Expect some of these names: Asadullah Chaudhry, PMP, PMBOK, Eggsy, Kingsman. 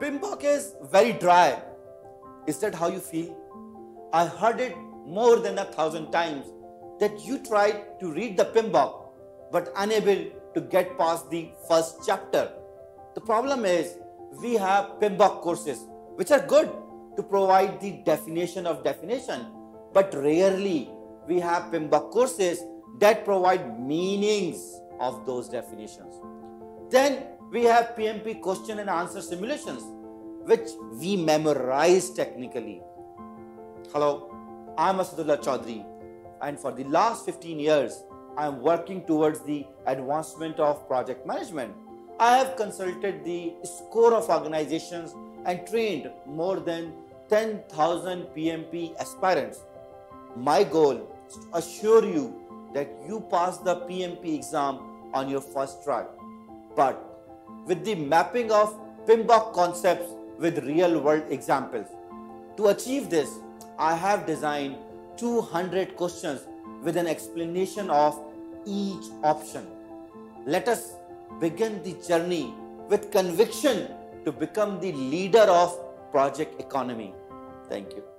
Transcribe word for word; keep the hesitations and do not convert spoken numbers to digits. P M B O K is very dry. Is that how you feel? I heard it more than a thousand times that you tried to read the P M B O K but unable to get past the first chapter. The problem is we have P M B O K courses which are good to provide the definition of definition, but rarely we have P M B O K courses that provide meanings of those definitions. Then we have P M P question and answer simulations which we memorize technically. Hello, I'm Asadullah Chaudhry, and for the last fifteen years I am working towards the advancement of project management. I have consulted the score of organizations and trained more than ten thousand P M P aspirants. My goal is to assure you that you pass the P M P exam on your first try. But with the mapping of P M B O K concepts with real world examples. To achieve this, I have designed two hundred questions with an explanation of each option. Let us begin the journey with conviction to become the leader of project economy. Thank you.